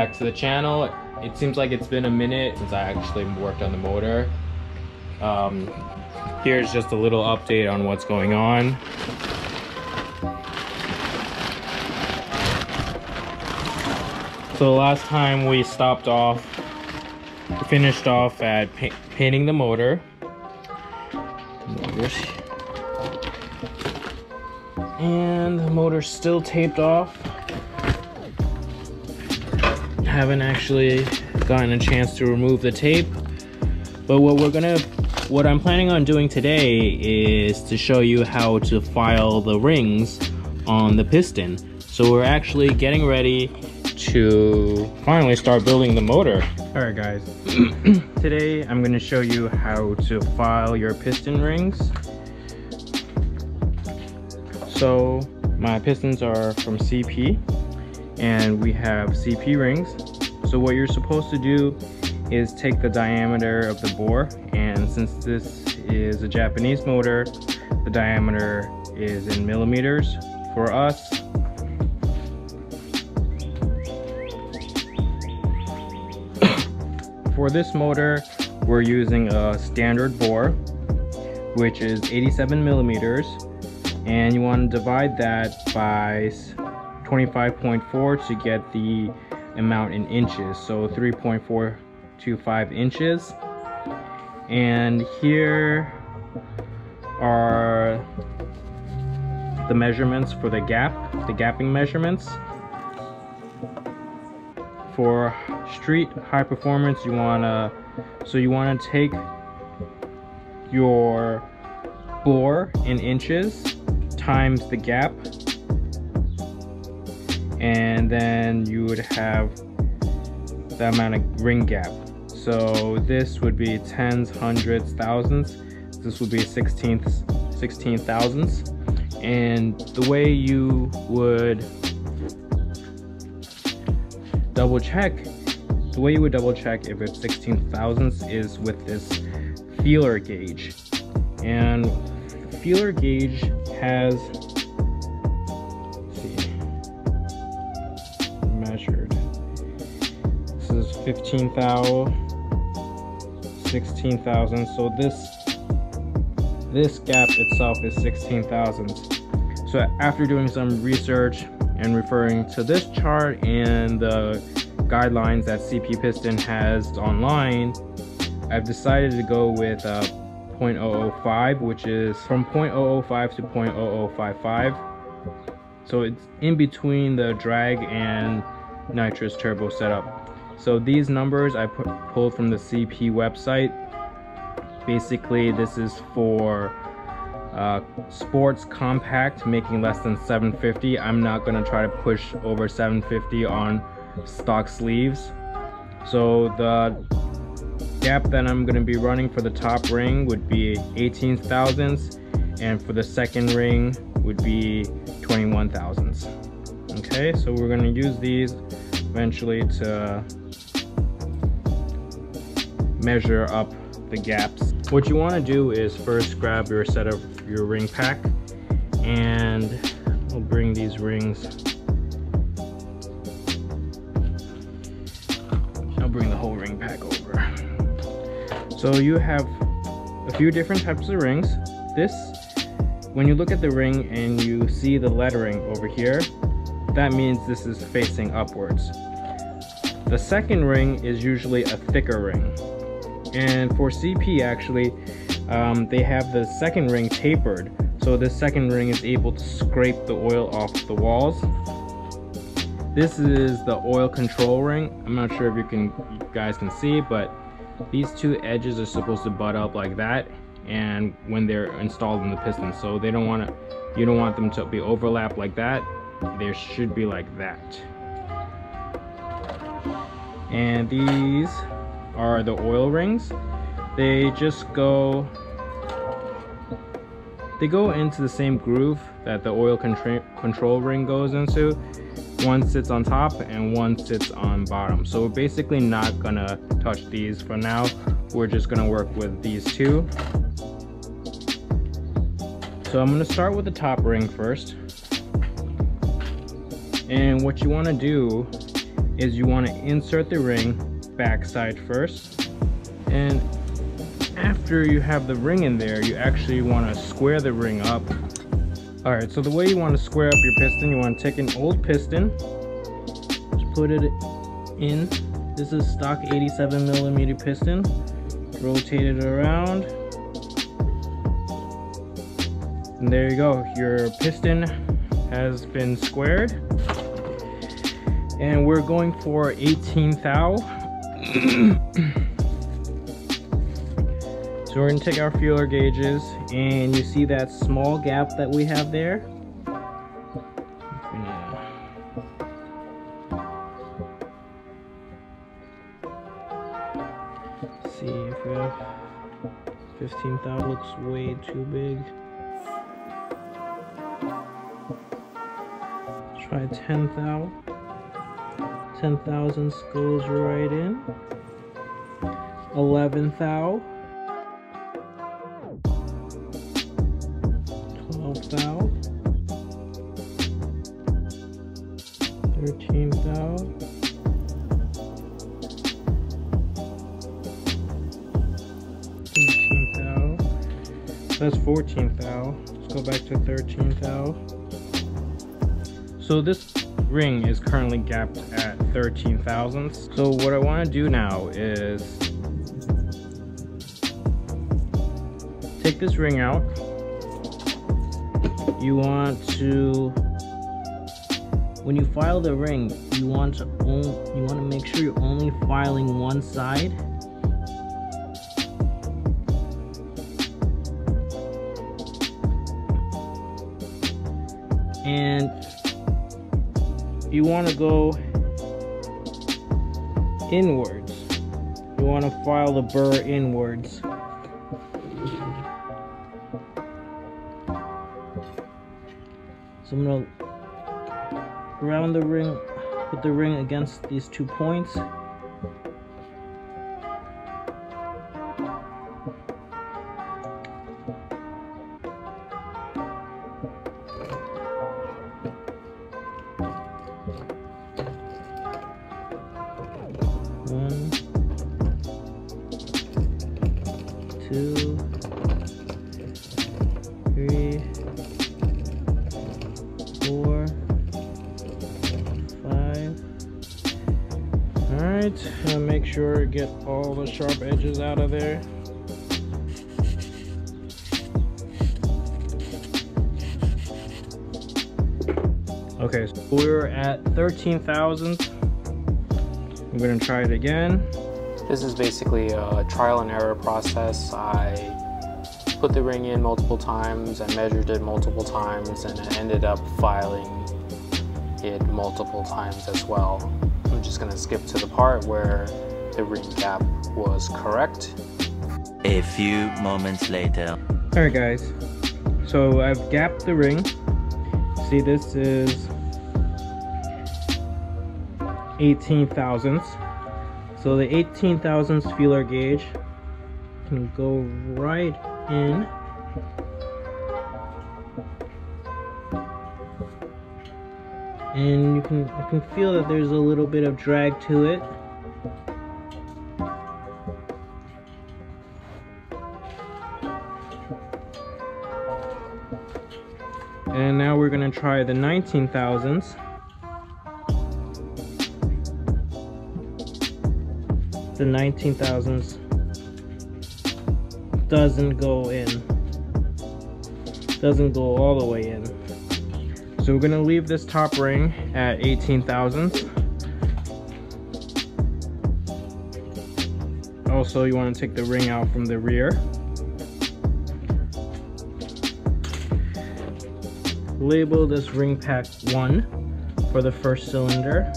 back to the channel. It seems like it's been a minute since I actually worked on the motor. Here's just a little update on what's going on. So last time we stopped off, finished off at painting the motor. And the motor's still taped off. Haven't actually gotten a chance to remove the tape. But what I'm planning on doing today is to show you how to file the rings on the piston. So we're actually getting ready to finally start building the motor. Alright guys, today I'm going to show you how to file your piston rings. So my pistons are from CP and we have CP rings. So what you're supposed to do is take the diameter of the bore, and since this is a Japanese motor, the diameter is in millimeters for us. For this motor, we're using a standard bore, which is 87 millimeters, and you want to divide that by 25.4 to get the amount in inches, so 3.425 inches. And here are the measurements for the gap, the gapping measurements. For street high performance, you want to take your bore in inches times the gap, and then you would have the amount of ring gap. So this would be tens, hundreds, thousandths. This would be sixteenths, 16 thousandths. And the way you would double check if it's 16 thousandths is with this feeler gauge. And the feeler gauge has, let's see, measured. This is 15 thousand, 16 thousand. So this gap itself is 16 thousandths. So after doing some research and referring to this chart and the guidelines that CP Piston has online, I've decided to go with 0.005, which is from 0.005 to 0.0055. So it's in between the drag and nitrous turbo setup. So these numbers I pulled from the CP website. Basically, this is for sports compact, making less than 750. I'm not going to try to push over 750 on stock sleeves. So the gap that I'm going to be running for the top ring would be 18 thousandths, and for the second ring would be 21 thousandths. Okay, so we're going to use these eventually to measure up the gaps. What you want to do is first grab your set of your ring pack, and we'll bring these rings, I'll bring the whole ring pack over. So you have a few different types of rings. This, when you look at the ring and you see the lettering over here, that means this is facing upwards. The second ring is usually a thicker ring. And for CP, actually, they have the second ring tapered, so the second ring is able to scrape the oil off the walls. This is the oil control ring. I'm not sure if you guys can see, but these two edges are supposed to butt up like that, and when they're installed in the piston, so they don't want to, you don't want them to be overlapped like that. They should be like that. And these are the oil rings. They just go, they go into the same groove that the oil control ring goes into. One sits on top and one sits on bottom. So we're basically not gonna touch these for now. We're just gonna work with these two. So I'm gonna start with the top ring first. And what you wanna do is you want to insert the ring backside first, and after you have the ring in there, you actually want to square the ring up. All right, so the way you want to square up your piston, you want to take an old piston, just put it in. This is stock 87 millimeter piston. Rotate it around, and there you go. Your piston has been squared, and we're going for 18 thou. So we're gonna take our feeler gauges, and you see that small gap that we have there? Let's see if we have 15 thou. Looks way too big. Let's try 10 thou. 10 thousandths goes right in. 11 thou. 12 thou, 13 thou, 13 thou. That's 14 thou. Let's go back to 13 thou. So this ring is currently gapped at 13 thousandths. So what I want to do now is take this ring out. You want to, when you file the ring, you want to make sure you're only filing one side. And you want to go inwards. You want to file the burr inwards. So I'm going to round the ring, put the ring against these 2 points. One, two, three, 4, 5. All right, and make sure to get all the sharp edges out of there. Okay, so we're at 13 thousandths. I'm gonna try it again. This is basically a trial and error process. I put the ring in multiple times, I measured it multiple times, and I ended up filing it multiple times as well. I'm just going to skip to the part where the ring gap was correct. A few moments later. Alright guys, so I've gapped the ring. See, this is 18 thousandths. So the 18 thousandths feeler gauge can go right in. And you can feel that there's a little bit of drag to it. And now we're gonna try the 19 thousandths. The 19 thousandths doesn't go in, doesn't go all the way in. So we're gonna leave this top ring at 18 thousandths. Also, you wanna take the ring out from the rear. Label this ring pack 1 for the first cylinder.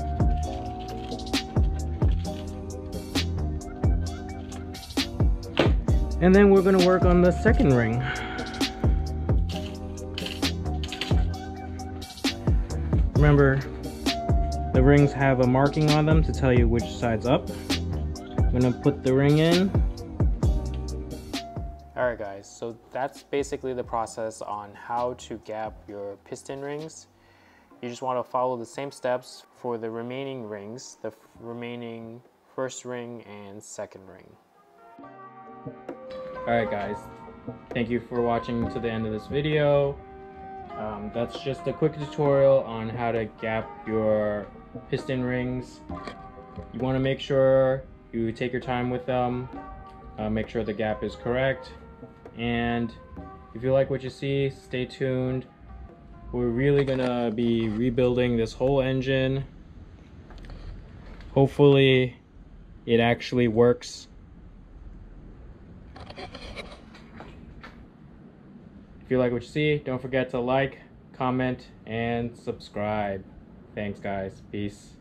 And then we're going to work on the second ring. Remember, the rings have a marking on them to tell you which side's up. I'm going to put the ring in. Alright guys, so that's basically the process on how to gap your piston rings. You just want to follow the same steps for the remaining rings, the remaining first ring and second ring. Alright guys, thank you for watching to the end of this video. That's just a quick tutorial on how to gap your piston rings. You want to make sure you take your time with them, make sure the gap is correct, and if you like what you see, stay tuned. We're really gonna be rebuilding this whole engine. Hopefully it actually works. If you like what you see, don't forget to like, comment, and subscribe. Thanks guys, peace.